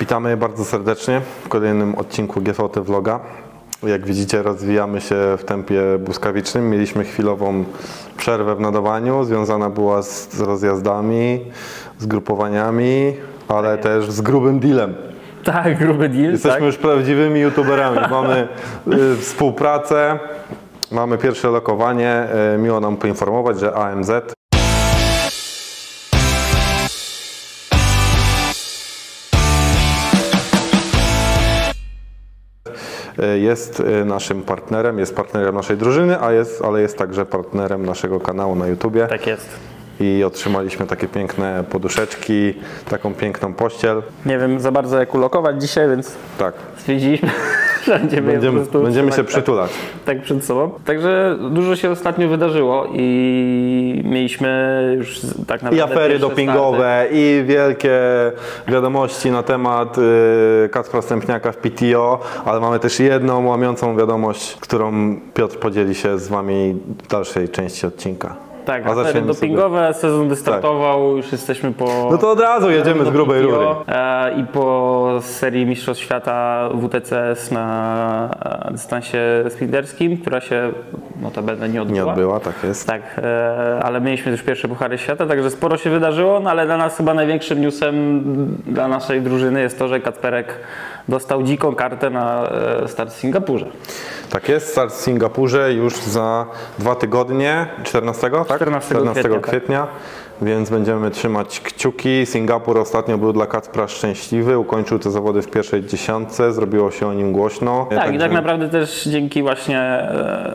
Witamy bardzo serdecznie w kolejnym odcinku GVT Vloga. Jak widzicie, rozwijamy się w tempie błyskawicznym. Mieliśmy chwilową przerwę w nadawaniu, związana była z rozjazdami, z grupowaniami, ale też z grubym dealem. Tak, gruby deal. Jesteśmy już prawdziwymi youtuberami. Mamy współpracę, mamy pierwsze lokowanie. Miło nam poinformować, że AMZ jest naszym partnerem, jest partnerem naszej drużyny, ale jest także partnerem naszego kanału na YouTubie. Tak jest. I otrzymaliśmy takie piękne poduszeczki, taką piękną pościel. Nie wiem za bardzo jak ulokować dzisiaj, więc tak stwierdziliśmy, że będziemy się przytulać. Tak przed sobą. Także dużo się ostatnio wydarzyło i mieliśmy już tak naprawdę i afery dopingowe starty. I wielkie wiadomości na temat Kacpra Stępniaka w PTO, ale mamy też jedną łamiącą wiadomość, którą Piotr podzieli się z wami w dalszej części odcinka. Tak, afery dopingowe, sezon wystartował, tak. Już jesteśmy po... No to od razu jedziemy z grubej rury. I po serii Mistrzostw Świata WTCS na dystansie sprinterskim, która się notabene nie odbyła. Nie odbyła, tak jest. Tak, ale mieliśmy też pierwsze Puchary Świata, także sporo się wydarzyło, no ale dla nas chyba największym newsem dla naszej drużyny jest to, że Kacperek dostał dziką kartę na start w Singapurze. Tak jest, start w Singapurze już za 2 tygodnie, 14, tak? 14 kwietnia. Tak. Więc będziemy trzymać kciuki. Singapur ostatnio był dla Kacpra szczęśliwy, ukończył te zawody w pierwszej dziesiątce, zrobiło się o nim głośno. Tak, i tak naprawdę też dzięki właśnie,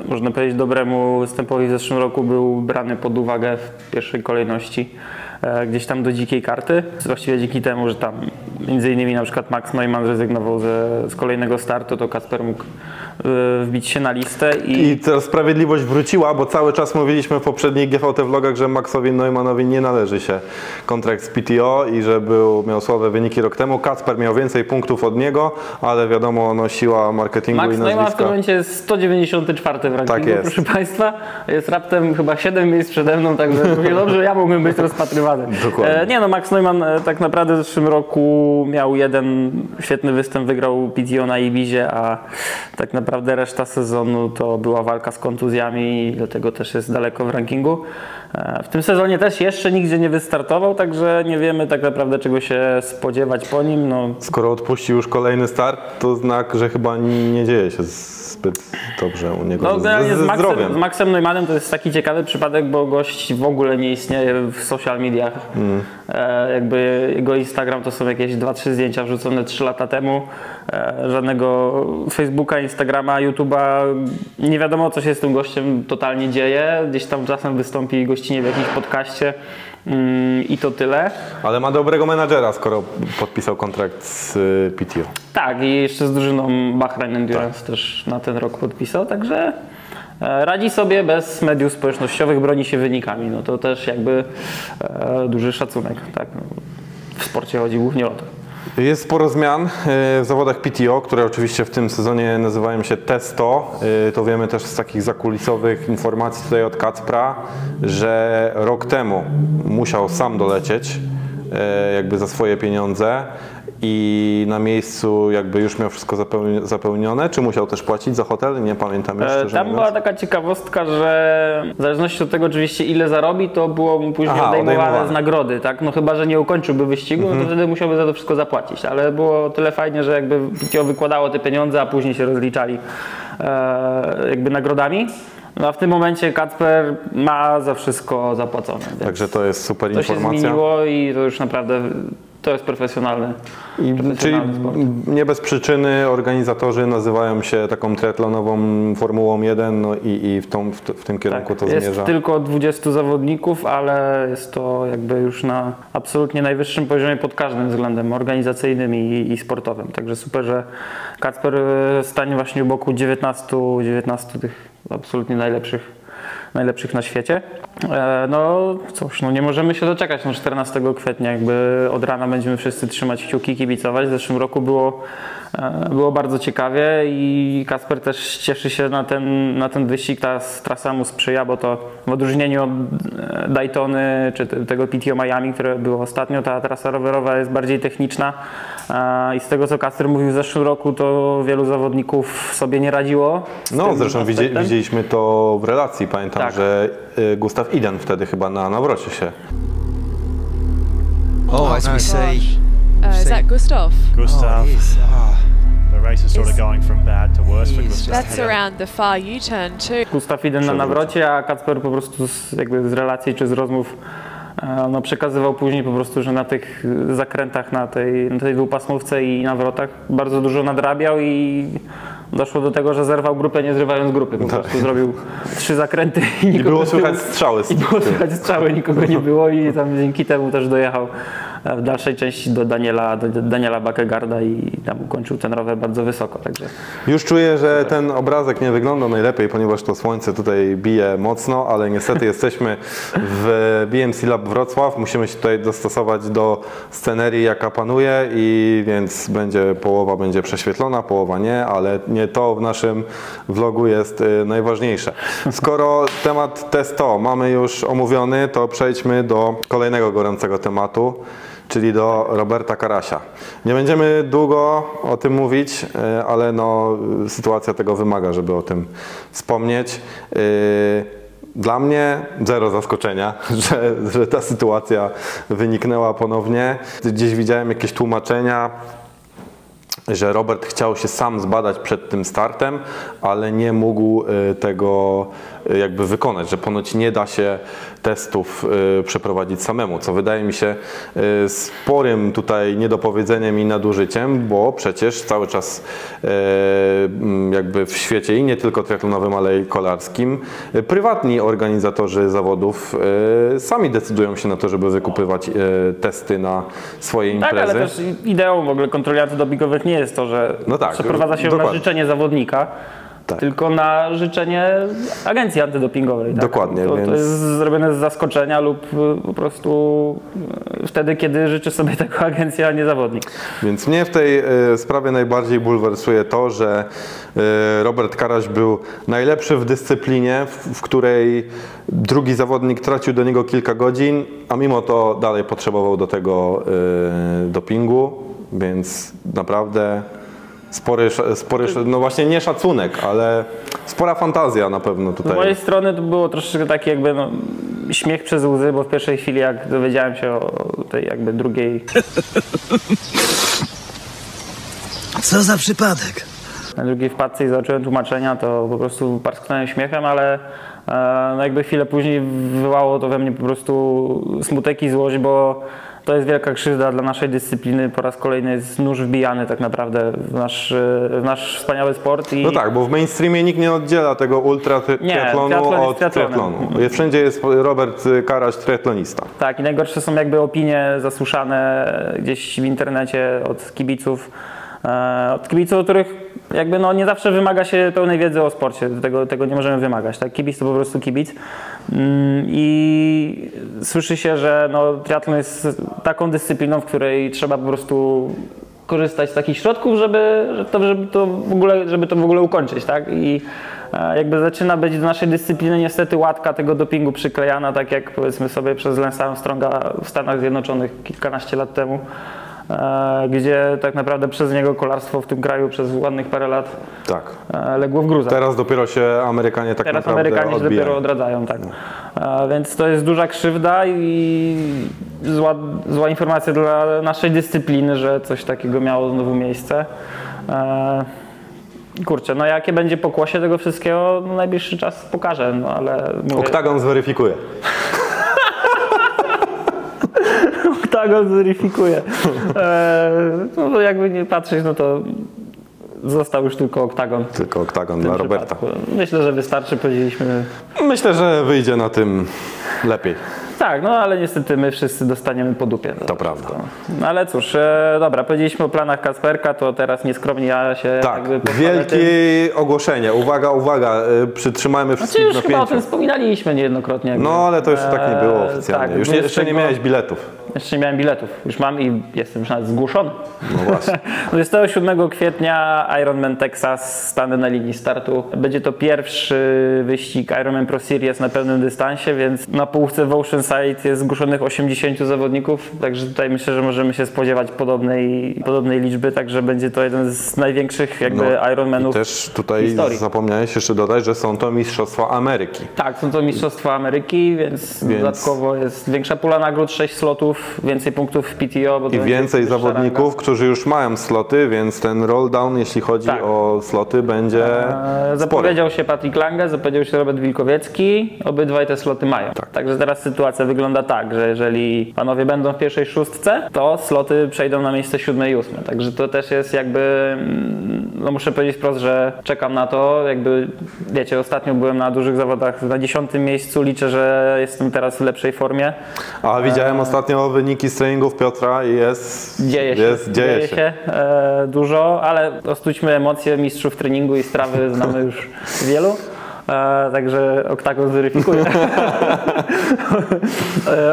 można powiedzieć, dobremu występowi w zeszłym roku był brany pod uwagę w pierwszej kolejności. Gdzieś tam do dzikiej karty. Właściwie dzięki temu, że tam między innymi na przykład Max Neumann zrezygnował z kolejnego startu, to Kacper mógł wbić się na listę. I ta sprawiedliwość wróciła, bo cały czas mówiliśmy w poprzednich GVT vlogach, że Maxowi Neumannowi nie należy się kontrakt z PTO i że miał słabe wyniki rok temu. Kacper miał więcej punktów od niego, ale wiadomo, no siła marketingu Max i nazwiska. Neumann w tym momencie jest 194 w rankingu, tak jest. Proszę Państwa. Jest raptem chyba 7 miejsc przede mną, także dobrze, ja mógłbym być rozpatrywany. Dokładnie. Nie no, Max Neumann tak naprawdę w zeszłym roku miał jeden świetny występ, wygrał PTO na Ibizie, a tak naprawdę reszta sezonu to była walka z kontuzjami i dlatego też jest daleko w rankingu. W tym sezonie też jeszcze nigdzie nie wystartował, także nie wiemy tak naprawdę czego się spodziewać po nim. No. Skoro odpuścił już kolejny start, to znak, że chyba nie dzieje się zbyt dobrze u niego. No, z Maxem Neumannem to jest taki ciekawy przypadek, bo gość w ogóle nie istnieje w social mediach. Jakby jego Instagram to są jakieś 2-3 zdjęcia wrzucone 3 lata temu. Żadnego Facebooka, Instagrama, YouTube'a. Nie wiadomo co się z tym gościem totalnie dzieje. Gdzieś tam czasem wystąpi gościnie w jakimś podcaście. I to tyle. Ale ma dobrego menadżera, skoro podpisał kontrakt z PTO. Tak, i jeszcze z drużyną Bahrain Endurance też na ten rok podpisał, także radzi sobie bez mediów społecznościowych, broni się wynikami. No to też jakby duży szacunek. Tak? W sporcie chodzi głównie o to. Jest sporo zmian w zawodach PTO, które oczywiście w tym sezonie nazywają się T100. To wiemy też z takich zakulisowych informacji tutaj od Kacpra, że rok temu musiał sam dolecieć jakby za swoje pieniądze i na miejscu jakby już miał wszystko zapełnione, czy musiał też płacić za hotel? Nie pamiętam jeszcze. Tam była taka ciekawostka, że w zależności od tego oczywiście ile zarobi, to było mu później odejmowane z nagrody, tak? No chyba, że nie ukończyłby wyścigu, no to wtedy musiałby za to wszystko zapłacić, ale było tyle fajnie, że jakby PTO wykładało te pieniądze, a później się rozliczali jakby nagrodami. No a w tym momencie Kacper ma za wszystko zapłacone. Także to jest super informacja. To się zmieniło i to już naprawdę to jest profesjonalne. Czyli sport. Nie bez przyczyny organizatorzy nazywają się taką triathlonową Formułą 1 no i w tym kierunku tak, to zmierza. Jest tylko 20 zawodników, ale jest to jakby już na absolutnie najwyższym poziomie pod każdym względem organizacyjnym i sportowym. Także super, że Kacper stanie właśnie u boku 19 tych absolutnie najlepszych na świecie. No cóż, no nie możemy się doczekać, no 14 kwietnia jakby od rana będziemy wszyscy trzymać kciuki, kibicować. W zeszłym roku było bardzo ciekawie i Kacper też cieszy się na ten wyścig, ta trasa mu sprzyja, bo to w odróżnieniu od Daytony czy tego PTO Miami, które było ostatnio, ta trasa rowerowa jest bardziej techniczna, I z tego, co Kacper mówił w zeszłym roku, to wielu zawodników sobie nie radziło. No, zresztą widzieliśmy to w relacji. Pamiętam, tak, że Gustaw Iden wtedy chyba na nawrocie się. Oh, as we say, is that Gustaw? Gustaw. Gustaw Iden na nawrocie, a Kacper po prostu z relacji czy z rozmów no, przekazywał później po prostu, że na tych zakrętach, na tej dwupasmówce i nawrotach bardzo dużo nadrabiał i doszło do tego, że zerwał grupę, nie zrywając grupy. Po prostu zrobił 3 zakręty i nikogo nie było. Słychać strzały. I było słychać strzały, nikogo nie było i tam dzięki temu też dojechał w dalszej części do Daniela Bakegaarda i tam ukończył ten rower bardzo wysoko. Także już czuję, że ten obrazek nie wygląda najlepiej, ponieważ to słońce tutaj bije mocno, ale niestety jesteśmy w BMC Lab Wrocław. Musimy się tutaj dostosować do scenerii, jaka panuje, i więc połowa będzie prześwietlona, połowa nie, ale nie to w naszym vlogu jest najważniejsze. Skoro temat T100 mamy już omówiony, to przejdźmy do kolejnego gorącego tematu, czyli do Roberta Karasia. Nie będziemy długo o tym mówić, ale no, sytuacja tego wymaga, żeby o tym wspomnieć. Dla mnie zero zaskoczenia, że ta sytuacja wyniknęła ponownie. Gdzieś widziałem jakieś tłumaczenia, że Robert chciał się sam zbadać przed tym startem, ale nie mógł tego jakby wykonać, że ponoć nie da się testów przeprowadzić samemu, co wydaje mi się sporym tutaj niedopowiedzeniem i nadużyciem, bo przecież cały czas jakby w świecie i nie tylko triatlonowym, ale i kolarskim prywatni organizatorzy zawodów sami decydują się na to, żeby wykupywać testy na swoje imprezy. Tak, ale też ideą w ogóle kontrolerów dopingowych nie jest to, że przeprowadza się na życzenie zawodnika, tylko na życzenie agencji antydopingowej. Tak? Dokładnie. To jest zrobione z zaskoczenia lub po prostu wtedy, kiedy życzy sobie tego agencja, a nie zawodnik. Więc mnie w tej sprawie najbardziej bulwersuje to, że Robert Karaś był najlepszy w dyscyplinie, w której drugi zawodnik tracił do niego kilka godzin, a mimo to dalej potrzebował do tego dopingu, więc naprawdę spory, no właśnie nie szacunek, ale spora fantazja na pewno tutaj. Z mojej strony to było troszeczkę taki jakby no, śmiech przez łzy, bo w pierwszej chwili jak dowiedziałem się o tej jakby drugiej... Co za przypadek! Na drugiej wpadce i zacząłem tłumaczenia, to po prostu parsknąłem śmiechem, ale no jakby chwilę później wywołało to we mnie po prostu smutek i złość, bo to jest wielka krzywda dla naszej dyscypliny. Po raz kolejny jest nóż wbijany tak naprawdę w nasz wspaniały sport. I... No tak, bo w mainstreamie nikt nie oddziela tego ultra triatlonu od triatlonu. Wszędzie jest Robert Karaś triatlonista. Tak, i najgorsze są jakby opinie zasłyszane gdzieś w internecie od kibiców, których jakby no nie zawsze wymaga się pełnej wiedzy o sporcie, tego nie możemy wymagać, tak? Kibic to po prostu kibic i słyszy się, że no, triatlon jest taką dyscypliną, w której trzeba po prostu korzystać z takich środków, żeby to w ogóle ukończyć, tak? I jakby zaczyna być do naszej dyscypliny niestety łatka tego dopingu przyklejana, tak jak powiedzmy sobie przez Lance'a Armstronga w Stanach Zjednoczonych kilkanaście lat temu, gdzie tak naprawdę przez niego kolarstwo w tym kraju przez ładnych parę lat legło w gruzach. Teraz dopiero się Amerykanie tak naprawdę odbijają. Teraz Amerykanie się dopiero odradzają, tak. Więc to jest duża krzywda i zła informacja dla naszej dyscypliny, że coś takiego miało znowu miejsce. Kurczę, no jakie będzie pokłosie tego wszystkiego, no najbliższy czas pokaże, no ale... Oktagon zweryfikuje. Oktagon zweryfikuje. No jakby nie patrzeć, no to został już tylko Oktagon. Tylko Oktagon dla Roberta. Myślę, że wystarczy, powiedzieliśmy. Myślę, że wyjdzie na tym lepiej. Tak, no ale niestety my wszyscy dostaniemy po dupie. To prawda. No, ale cóż, dobra, powiedzieliśmy o planach Kacperka, to teraz nieskromnie ja się... Tak, wielkie ogłoszenie. Uwaga, przytrzymajmy wszystkich napięciu. Już chyba o tym wspominaliśmy niejednokrotnie. No ale to już tak nie było oficjalnie. Tak, już jeszcze nie miałeś biletów. Jeszcze nie miałem biletów. Już mam i jestem już nawet zgłoszony. No właśnie. 27 kwietnia Ironman Texas, stanę na linii startu. Będzie to pierwszy wyścig Ironman Pro Series na pełnym dystansie, więc na połówce Wout site jest zgłoszonych 80 zawodników, także tutaj myślę, że możemy się spodziewać podobnej liczby, także będzie to jeden z największych jakby Ironmanów. I też tutaj historii. Zapomniałeś jeszcze dodać, że są to Mistrzostwa Ameryki. Tak, są to Mistrzostwa Ameryki, więc dodatkowo jest większa pula nagród, 6 slotów, więcej punktów w PTO. Bo to I więcej zawodników, którzy już mają sloty, więc ten roll down, jeśli chodzi o sloty, będzie zapowiedział spory. Się Patrick Lange, zapowiedział się Robert Wilkowiecki, obydwaj te sloty mają. Tak. Także teraz sytuacja wygląda tak, że jeżeli panowie będą w pierwszej szóstce, to sloty przejdą na miejsce 7. i 8. Także to też jest jakby, no muszę powiedzieć wprost, że czekam na to, jakby wiecie, ostatnio byłem na dużych zawodach na 10. miejscu, liczę, że jestem teraz w lepszej formie. A widziałem ostatnio wyniki z treningów Piotra i dzieje się dużo, ale ostudźmy emocje mistrzów treningu i strawy, znamy już wielu. Także Oktagon zweryfikuje.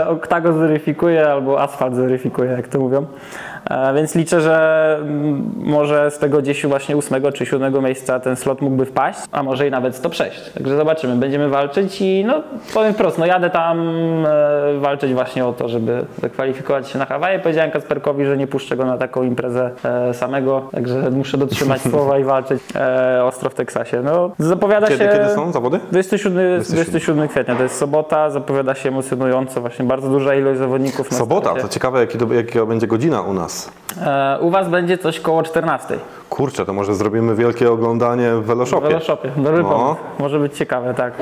Oktagon zweryfikuje albo asfalt zweryfikuje, jak to mówią. Więc liczę, że może z tego gdzieś właśnie 8. czy 7. miejsca ten slot mógłby wpaść, a może i nawet 106. Także zobaczymy, będziemy walczyć i no powiem wprost, no jadę tam walczyć właśnie o to, żeby zakwalifikować się na Hawaje. Powiedziałem Kacperkowi, że nie puszczę go na taką imprezę samego, także muszę dotrzymać słowa i walczyć ostro w Teksasie. No, zapowiada się... Kiedy są zawody? 27 kwietnia, to jest sobota, zapowiada się emocjonująco, właśnie bardzo duża ilość zawodników. Sobota, to ciekawe jaka będzie godzina u nas. U was będzie coś koło 14. Kurczę, to może zrobimy wielkie oglądanie w Veloshopie. W Veloshopie, dobry pomysł. Może być ciekawe, tak.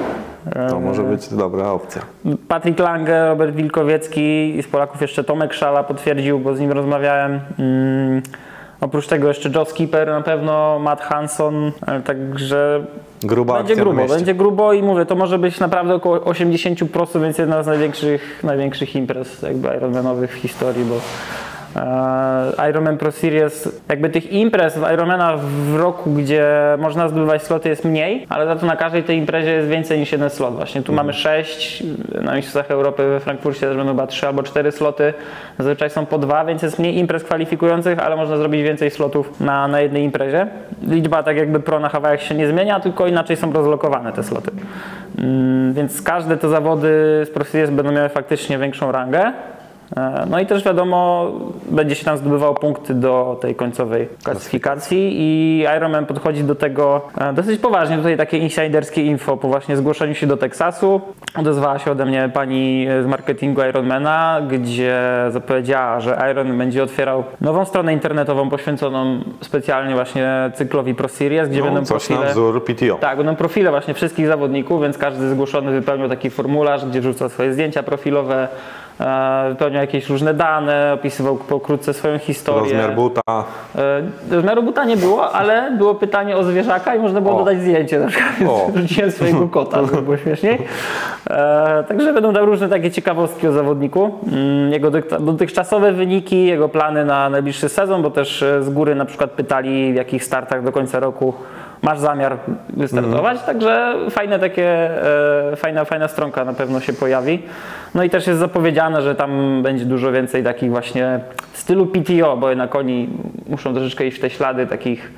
To może być dobra opcja. Patrick Lange, Robert Wilkowiecki i z Polaków jeszcze Tomek Szala potwierdził, bo z nim rozmawiałem. Oprócz tego jeszcze Joe Skipper na pewno, Matt Hanson, także... Będzie grubo i mówię, to może być naprawdę około 80%, więc jedna z największych imprez jakby Ironmanowych w historii, bo... Ironman Pro Series, jakby tych imprez Ironmana w roku, gdzie można zdobywać sloty jest mniej, ale za to na każdej tej imprezie jest więcej niż jeden slot właśnie. Tu mamy 6, na Mistrzostwach Europy we Frankfurcie też będą chyba 3 albo 4 sloty, zazwyczaj są po 2, więc jest mniej imprez kwalifikujących, ale można zrobić więcej slotów na jednej imprezie. Liczba tak jakby pro na Hawajach się nie zmienia, tylko inaczej są rozlokowane te sloty. Więc każde te zawody z Pro Series będą miały faktycznie większą rangę. No i też wiadomo, będzie się tam zdobywało punkty do tej końcowej klasyfikacji i Ironman podchodzi do tego dosyć poważnie. Tutaj takie insiderskie info po właśnie zgłoszeniu się do Teksasu. Odezwała się ode mnie pani z marketingu Ironmana, gdzie zapowiedziała, że Ironman będzie otwierał nową stronę internetową poświęconą specjalnie właśnie cyklowi Pro Series, gdzie będą profile, na wzór PTO. Tak, będą profile właśnie wszystkich zawodników, więc każdy zgłoszony wypełnił taki formularz, gdzie rzuca swoje zdjęcia profilowe, wypełniał jakieś różne dane, opisywał pokrótce swoją historię. Rozmiar buta. Rozmiaru buta nie było, ale było pytanie o zwierzaka i można było dodać zdjęcie. Na przykład rzuciłem swojego kota, to było śmieszniej. Także będą tam różne takie ciekawostki o zawodniku. Jego dotychczasowe wyniki, jego plany na najbliższy sezon, bo też z góry na przykład pytali, w jakich startach do końca roku masz zamiar wystartować, także fajne takie, fajna stronka na pewno się pojawi. No i też jest zapowiedziane, że tam będzie dużo więcej takich właśnie w stylu PTO, bo jednak oni muszą troszeczkę iść w te ślady takich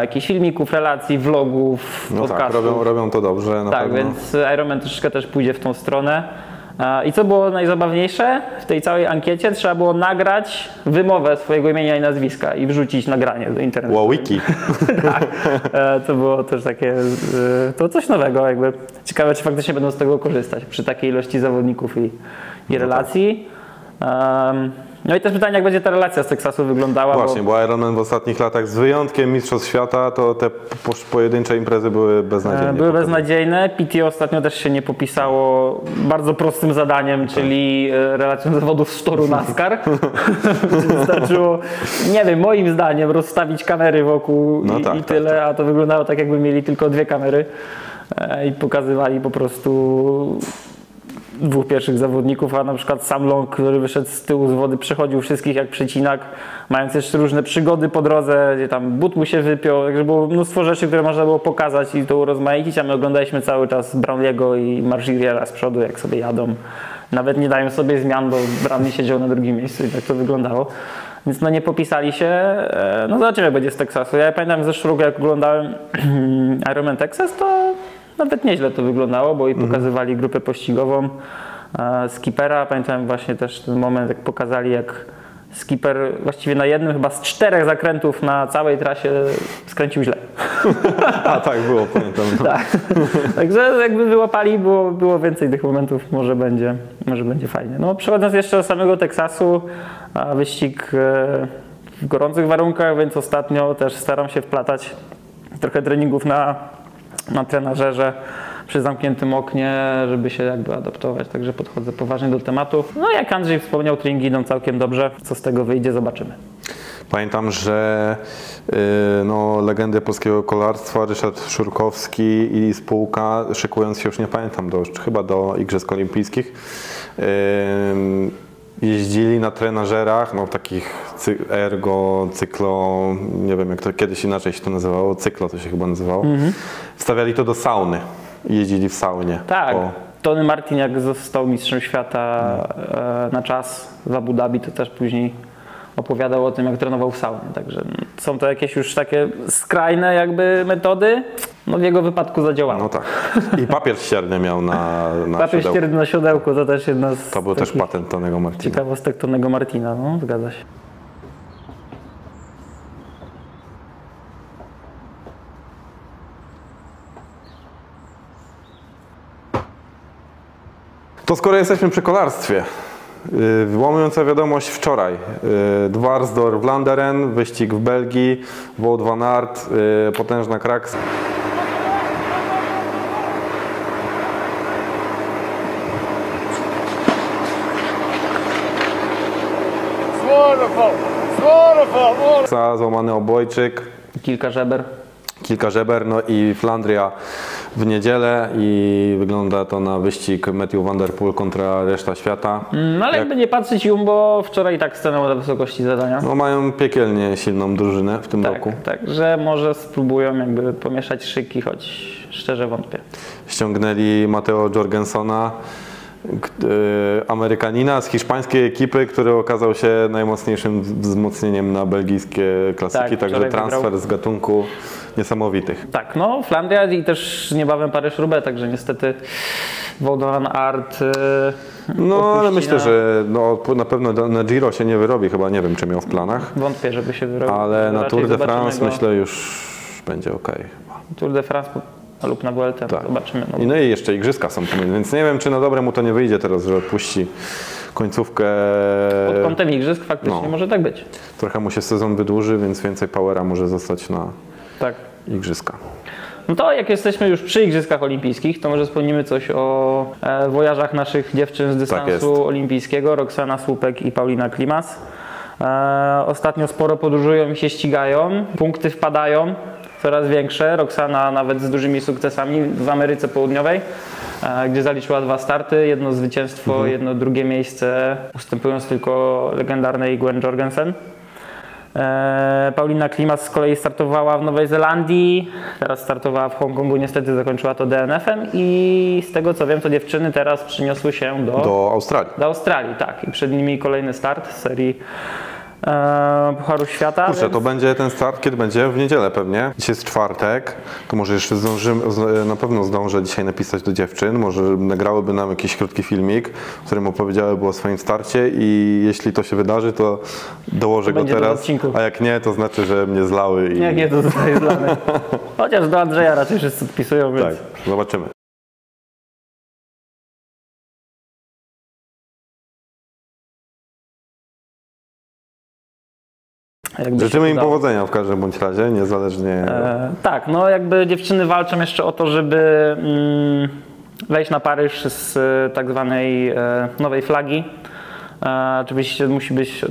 jakichś filmików, relacji, vlogów, podcastów. Tak, robią to dobrze na pewno. Więc Ironman troszeczkę też pójdzie w tą stronę. I co było najzabawniejsze w tej całej ankiecie? Trzeba było nagrać wymowę swojego imienia i nazwiska i wrzucić nagranie do internetu. Wiki. Tak. To było też takie, to coś nowego jakby. Ciekawe, czy faktycznie będą z tego korzystać przy takiej ilości zawodników i relacji. No i też pytanie, jak będzie ta relacja z Teksasu wyglądała. Właśnie, bo Ironman w ostatnich latach z wyjątkiem Mistrzostw Świata, to te pojedyncze imprezy były beznadziejne. Były beznadziejne. PTO ostatnio też się nie popisało bardzo prostym zadaniem, czyli relacją zawodów z toru NASCAR. Wystarczyło, nie wiem, moim zdaniem rozstawić kamery wokół i tyle, a to wyglądało tak, jakby mieli tylko 2 kamery i pokazywali po prostu... 2 pierwszych zawodników, a na przykład sam Long, który wyszedł z tyłu z wody, przechodził wszystkich jak przecinak, mając jeszcze różne przygody po drodze, gdzie tam but mu się wypiął, także było mnóstwo rzeczy, które można było pokazać i to urozmaicić, a my oglądaliśmy cały czas Brownlego i Margiriera z przodu, jak sobie jadą. Nawet nie dają sobie zmian, bo Brownlee siedział na drugim miejscu i tak to wyglądało. Więc no nie popisali się, no zobaczymy jak będzie z Teksasu. Ja pamiętam z zeszłego roku, jak oglądałem Ironman Texas, to nawet nieźle to wyglądało, bo i pokazywali grupę pościgową, Skippera. Pamiętam właśnie też ten moment, jak pokazali, jak Skipper właściwie na jednym chyba z 4 zakrętów na całej trasie skręcił źle. A tak było, pamiętam. Tak. Także jakby wyłapali, było więcej tych momentów, może będzie fajnie. No, przechodząc jeszcze do samego Teksasu, wyścig w gorących warunkach, więc ostatnio też staram się wplatać trochę treningów na trenażerze przy zamkniętym oknie, żeby się jakby adaptować, także podchodzę poważnie do tematu. No jak Andrzej wspomniał, treningi idą całkiem dobrze, co z tego wyjdzie, zobaczymy. Pamiętam, że no, legendy polskiego kolarstwa Ryszard Szurkowski i spółka, szykując się już nie pamiętam, chyba do Igrzysk Olimpijskich, jeździli na trenażerach, no takich ergo, cyklo, nie wiem jak to kiedyś inaczej się to nazywało, cyklo to się chyba nazywało, wstawiali to do sauny, jeździli w saunie. Tak, Tony Martin jak został mistrzem świata na czas w Abu Dhabi, to też później opowiadał o tym, jak trenował w saunie, także są to jakieś już takie skrajne jakby metody, no w jego wypadku zadziałało. No tak. I papier ścierny miał na papier ścierny siodełku. Na siodełku, to też jedna z To był też patent Tonego Martina. Ciekawostek Tonego Martina, no zgadza się. To skoro jesteśmy przy kolarstwie, wyłamująca wiadomość wczoraj. Dwarsdorf Vlaanderen, wyścig w Belgii, Wout van Aert, potężna kraksa. Złamany obojczyk. Kilka żeber, no i Flandria w niedzielę i wygląda to na wyścig Matthew van der Poel kontra reszta świata. No ale jakby nie patrzeć Jumbo, wczoraj i tak stanęło na wysokości zadania. No mają piekielnie silną drużynę w tym roku. Tak, że może spróbują jakby pomieszać szyki, choć szczerze wątpię. Ściągnęli Matteo Jorgensona, Amerykanina z hiszpańskiej ekipy, który okazał się najmocniejszym wzmocnieniem na belgijskie klasyki, także transfer z gatunku niesamowitych. Tak, no Flandria i też niebawem Paryż-Roubaix, także niestety Wout van Aert no ale myślę, że no, na pewno na Giro się nie wyrobi, chyba nie wiem czy miał w planach. Wątpię, żeby się wyrobił. Ale na Tour de France myślę już będzie ok. Tour de France lub na WLT, tak. Zobaczymy. No i jeszcze igrzyska są pomiędzy, więc nie wiem, czy na dobre mu to nie wyjdzie teraz, że odpuści końcówkę. Pod kątem igrzysk faktycznie no, może tak być. Trochę mu się sezon wydłuży, więc więcej powera może zostać na igrzyska. No to jak jesteśmy już przy Igrzyskach Olimpijskich, to może wspomnimy coś o wojażach naszych dziewczyn z dystansu olimpijskiego, Roksana Słupek i Paulina Klimas. Ostatnio sporo podróżują i się ścigają, punkty wpadają. Coraz większe. Roksana nawet z dużymi sukcesami w Ameryce Południowej, gdzie zaliczyła 2 starty, jedno zwycięstwo, jedno drugie miejsce, ustępując tylko legendarnej Gwen Jorgensen. Paulina Klimas z kolei startowała w Nowej Zelandii, teraz startowała w Hongkongu, niestety zakończyła to DNF-em i z tego co wiem, to dziewczyny teraz przyniosły się do Australii. Do Australii, tak. I przed nimi kolejny start z serii Pucharu Świata. Kurczę, więc to będzie ten start, kiedy będzie? W niedzielę pewnie. Dzisiaj jest czwartek, to może jeszcze zdążymy, na pewno zdążę dzisiaj napisać do dziewczyn, może nagrałyby nam jakiś krótki filmik, w którym opowiedziałyby o swoim starcie i jeśli to się wydarzy, to dołożę go teraz, a jak nie, to znaczy, że mnie zlały. I jak nie, to zostaje zlane. Chociaż do Andrzeja raczej wszyscy odpisują, więc tak, zobaczymy. Życzymy im powodzenia w każdym bądź razie, niezależnie. Tak, no jakby dziewczyny walczą jeszcze o to, żeby wejść na Paryż z tak zwanej nowej flagi. Oczywiście musi być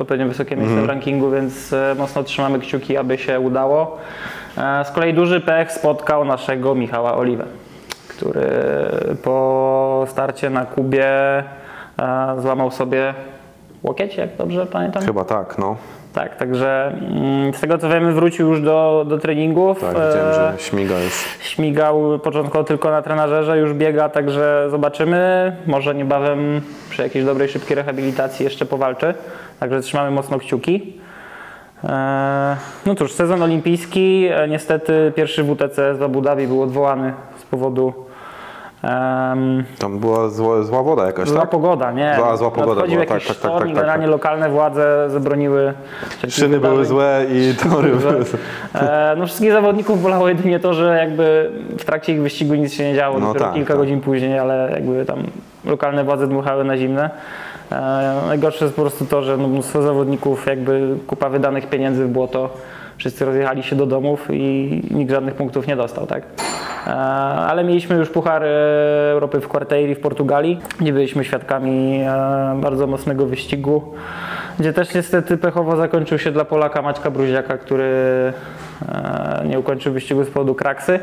odpowiednio wysokie miejsce w rankingu, więc mocno trzymamy kciuki, aby się udało. Z kolei duży pech spotkał naszego Michała Oliwę, który po starcie na Kubie złamał sobie łokieć, jak dobrze pamiętam? Chyba tak, no. Tak, także z tego co wiemy wrócił już do treningów. Tak, widziałem, że śmiga już. Śmigał początkowo tylko na trenażerze, już biega, także zobaczymy. Może niebawem przy jakiejś dobrej, szybkiej rehabilitacji jeszcze powalczy. Także trzymamy mocno kciuki. No cóż, sezon olimpijski. Niestety pierwszy WTCS w Abu Dhabi był odwołany z powodu Tam była zła woda jakaś, tak? Zła pogoda, nie. Zła pogoda była, jakiś sztorm, tak. Generalnie lokalne władze zabroniły... Szyny były złe i tory były złe. No, wszystkich zawodników bolało jedynie to, że jakby w trakcie ich wyścigu nic się nie działo, no dopiero tak, kilka godzin później, ale jakby tam lokalne władze dmuchały na zimne. Najgorsze jest po prostu to, że no mnóstwo zawodników, jakby kupa wydanych pieniędzy w błoto, wszyscy rozjechali się do domów i nikt żadnych punktów nie dostał, tak? Ale mieliśmy już Puchar Europy w Quarteiri w Portugalii, gdzie byliśmy świadkami bardzo mocnego wyścigu, gdzie też niestety pechowo zakończył się dla Polaka Maćka Bruziaka, który nie ukończył wyścigu z powodu kraksy.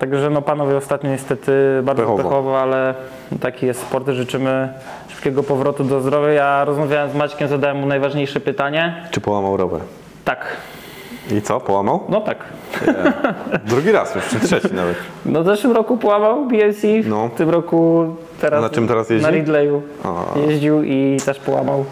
Także no panowie, ostatnio niestety bardzo pechowo, ale taki jest sport. Życzymy szybkiego powrotu do zdrowia. Ja rozmawiałem z Maćkiem, zadałem mu najważniejsze pytanie. Czy połamał rower? Tak. I co? Połamał? No tak. Drugi raz już, czy trzeci nawet. No w zeszłym roku połamał BMC, w tym roku teraz na czym teraz jeździ? Na Ridleyu jeździł i też połamał.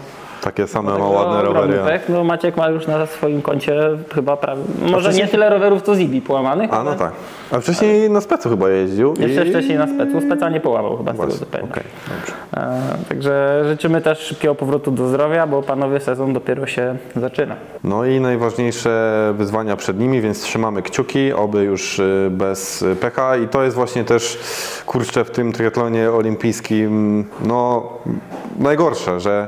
Takie same ma ładne rowery. Pech. No Maciek ma już na swoim koncie chyba prawie, może nie tyle rowerów, co Zibi połamanych. A no tak. A wcześniej na Specu chyba jeździł. Jeszcze wcześniej na Specu. Speca nie połamał chyba z tego zupełnie. Okay, także życzymy też szybkiego powrotu do zdrowia, bo panowie, sezon dopiero się zaczyna. No i najważniejsze wyzwania przed nimi, więc trzymamy kciuki, oby już bez pecha. I to jest właśnie też, kurczę, w tym triatlonie olimpijskim no najgorsze, że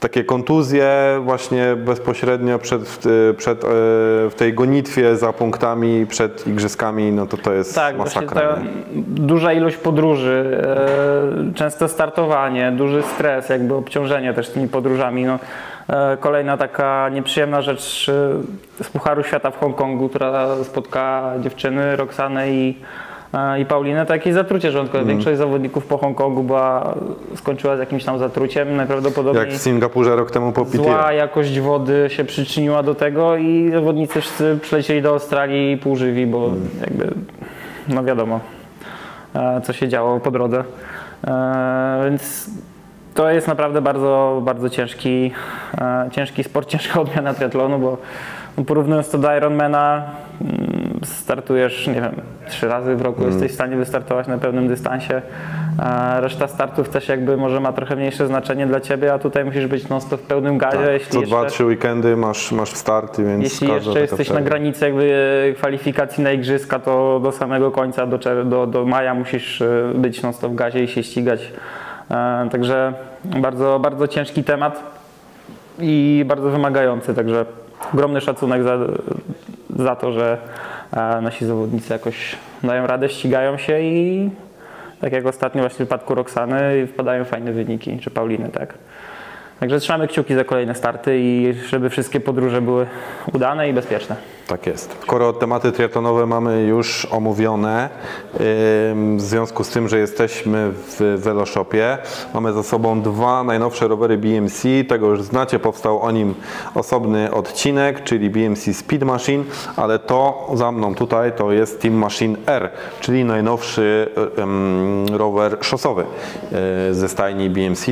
takie kontuzje właśnie bezpośrednio w tej gonitwie za punktami, przed igrzyskami, no to jest tak, masakra. Tak, duża ilość podróży, często startowanie, duży stres, jakby obciążenie też tymi podróżami. No, kolejna taka nieprzyjemna rzecz z Pucharu Świata w Hongkongu, która spotka dziewczyny Roksanę i Paulinę, to jakieś zatrucie żołądkowe. Większość zawodników po Hongkongu skończyła z jakimś tam zatruciem, najprawdopodobniej. Jak w Singapurze rok temu po PTO. Zła jakość wody się przyczyniła do tego i zawodnicy wszyscy przylecieli do Australii półżywi, bo jakby, no wiadomo, co się działo po drodze. Więc to jest naprawdę bardzo, bardzo ciężki sport, ciężka odmiana triatlonu, bo porównując to do Ironmana, startujesz, nie wiem, 3 razy w roku, jesteś w stanie wystartować na pewnym dystansie. Reszta startów też jakby może ma trochę mniejsze znaczenie dla ciebie, a tutaj musisz być non stop w pełnym gazie. Tak, jeśli co 2-3 weekendy masz starty, więc jeśli jeszcze jesteś na granicy jakby kwalifikacji na igrzyska, to do samego końca, do maja musisz być non stop w gazie i się ścigać. Także bardzo, bardzo ciężki temat i bardzo wymagający, także ogromny szacunek za to, że nasi zawodnicy jakoś dają radę, ścigają się i tak jak ostatnio właśnie w przypadku Roksany wpadają fajne wyniki, czy Pauliny, tak. Także trzymamy kciuki za kolejne starty i żeby wszystkie podróże były udane i bezpieczne. Tak jest. Skoro tematy triatlonowe mamy już omówione, w związku z tym, że jesteśmy w Veloshopie, mamy za sobą 2 najnowsze rowery BMC, tego już znacie, powstał o nim osobny odcinek, czyli BMC Speed Machine, ale to za mną tutaj to jest Team Machine R, czyli najnowszy rower szosowy ze stajni BMC,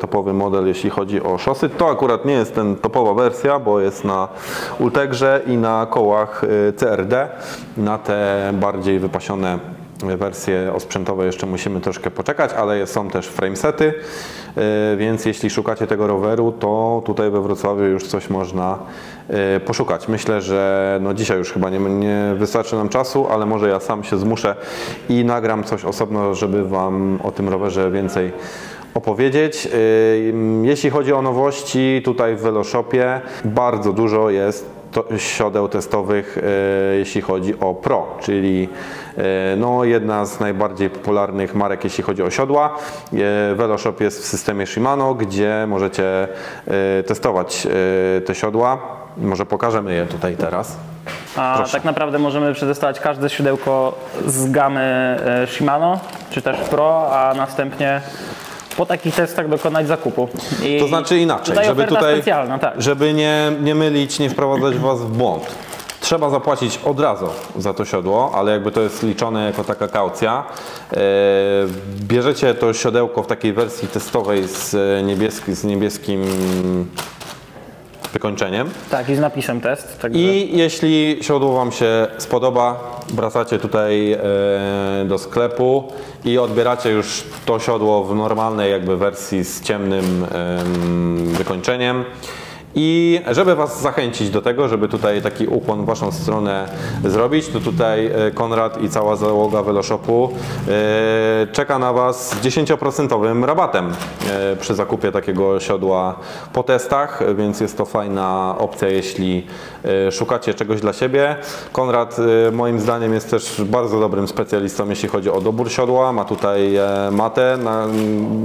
topowy model, jeśli chodzi o szosy. To akurat nie jest ten topowa wersja, bo jest na Ultegrze i na kołach CRD. Na te bardziej wypasione wersje osprzętowe jeszcze musimy troszkę poczekać, ale są też framesety, więc jeśli szukacie tego roweru, to tutaj we Wrocławiu już coś można poszukać. Myślę, że no dzisiaj już chyba nie wystarczy nam czasu, ale może ja sam się zmuszę i nagram coś osobno, żeby wam o tym rowerze więcej opowiedzieć. Jeśli chodzi o nowości tutaj w Veloshopie, bardzo dużo jest siodeł testowych, jeśli chodzi o PRO, czyli no, jedna z najbardziej popularnych marek, jeśli chodzi o siodła. Veloshop jest w systemie Shimano, gdzie możecie testować te siodła. Może pokażemy je tutaj teraz. Tak naprawdę możemy przetestować każde siodełko z gamy Shimano, czy też PRO, a następnie po takich testach dokonać zakupu. To znaczy inaczej, żeby nie mylić, nie wprowadzać was w błąd. Trzeba zapłacić od razu za to siodło, ale jakby to jest liczone jako taka kaucja. Bierzecie to siodełko w takiej wersji testowej z niebieskim wykończeniem. Tak, i z napisem test. Także... I jeśli siodło Wam się spodoba, wracacie tutaj do sklepu i odbieracie już to siodło w normalnej jakby wersji z ciemnym wykończeniem. I żeby Was zachęcić do tego, żeby tutaj taki ukłon w Waszą stronę zrobić, to tutaj Konrad i cała załoga Veloshopu czeka na Was z 10% rabatem przy zakupie takiego siodła po testach, więc jest to fajna opcja, jeśli szukacie czegoś dla siebie. Konrad moim zdaniem jest też bardzo dobrym specjalistą, jeśli chodzi o dobór siodła. Ma tutaj matę,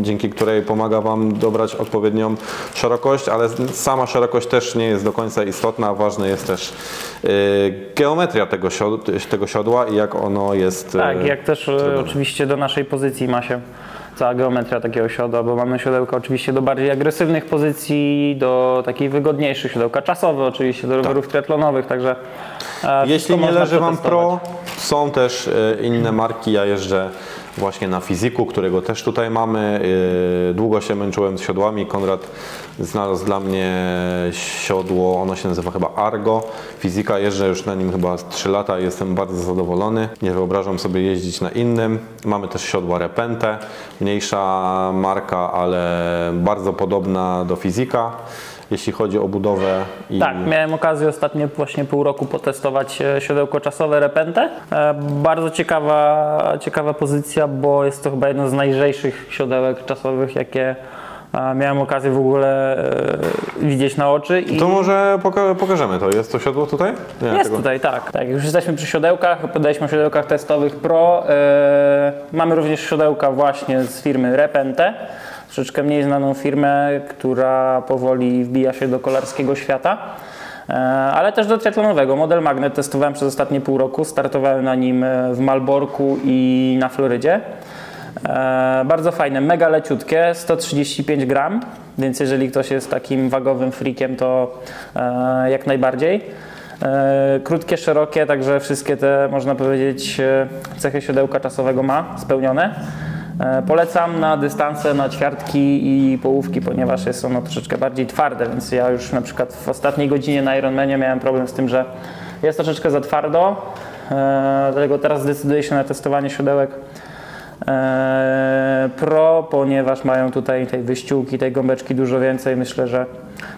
dzięki której pomaga Wam dobrać odpowiednią szerokość, ale sama szerokość też nie jest do końca istotna, ważna jest też geometria tego siodła i jak ono jest... Tak, jak też oczywiście do naszej pozycji ma się cała geometria takiego siodła, bo mamy siodełka oczywiście do bardziej agresywnych pozycji, do takich wygodniejszych, siodełka czasowe oczywiście, do rowerów triathlonowych, także... Jeśli nie leży Wam Pro, są też inne marki, ja jeżdżę właśnie na Fiziku, którego też tutaj mamy. Długo się męczyłem z siodłami. Konrad znalazł dla mnie siodło, ono się nazywa chyba Argo. Fizika, jeżdżę już na nim chyba 3 lata i jestem bardzo zadowolony. Nie wyobrażam sobie jeździć na innym. Mamy też siodła Repente, mniejsza marka, ale bardzo podobna do Fizika, jeśli chodzi o budowę. I... Tak, miałem okazję ostatnio właśnie pół roku potestować siodełko czasowe Repente. Bardzo ciekawa pozycja, bo jest to chyba jedno z najlżejszych siodełek czasowych, jakie miałem okazję w ogóle widzieć na oczy. I... To może pokażemy to. Jest to siodło tutaj? Nie, jest tego... tutaj, tak. Tak. Już jesteśmy przy siodełkach, podaliśmy o siodełkach testowych Pro. Mamy również siodełka właśnie z firmy Repente, troszeczkę mniej znaną firmę, która powoli wbija się do kolarskiego świata, ale też do triathlonowego. Model Magnet testowałem przez ostatnie pół roku, startowałem na nim w Malborku i na Florydzie. Bardzo fajne, mega leciutkie, 135 gram, więc jeżeli ktoś jest takim wagowym freakiem, to jak najbardziej. Krótkie, szerokie, także wszystkie te, można powiedzieć, cechy siodełka czasowego ma spełnione. Polecam na dystanse, na ćwiartki i połówki, ponieważ jest ono troszeczkę bardziej twarde, więc ja już na przykład w ostatniej godzinie na Ironmanie miałem problem z tym, że jest troszeczkę za twardo, dlatego teraz zdecyduję się na testowanie siodełek Pro, ponieważ mają tutaj tej wyściółki, tej gąbeczki dużo więcej. Myślę, że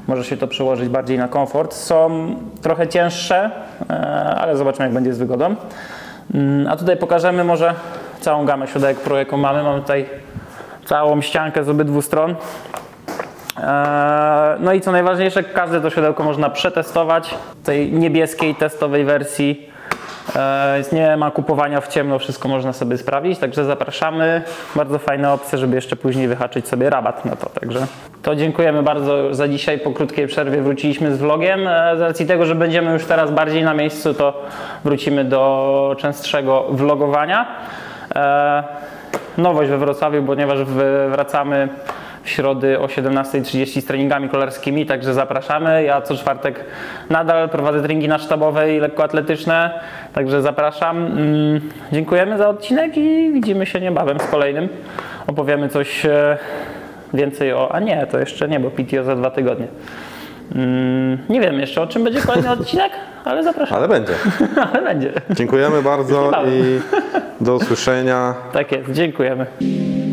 może się to przełożyć bardziej na komfort. Są trochę cięższe, ale zobaczymy, jak będzie z wygodą. A tutaj pokażemy może całą gamę siodełek Pro, jaką mamy. Mamy tutaj całą ściankę z obydwu stron. No i co najważniejsze, każde to siodełko można przetestować. W tej niebieskiej testowej wersji nie ma kupowania w ciemno, wszystko można sobie sprawdzić, także zapraszamy. Bardzo fajna opcja, żeby jeszcze później wyhaczyć sobie rabat na to. Także to dziękujemy bardzo za dzisiaj. Po krótkiej przerwie wróciliśmy z vlogiem. Z racji tego, że będziemy już teraz bardziej na miejscu, to wrócimy do częstszego vlogowania. Nowość we Wrocławiu, ponieważ wracamy w środę o 17:30 z treningami kolarskimi, także zapraszamy. Ja co czwartek nadal prowadzę treningi na Sztabowej, lekkoatletyczne, także zapraszam. Dziękujemy za odcinek i widzimy się niebawem z kolejnym. Opowiemy coś więcej o... A nie, to jeszcze nie, bo PTO za 2 tygodnie. Nie wiem jeszcze, o czym będzie kolejny odcinek, ale zapraszam. Ale będzie. Ale będzie. Dziękujemy bardzo i do usłyszenia. Tak jest, dziękujemy.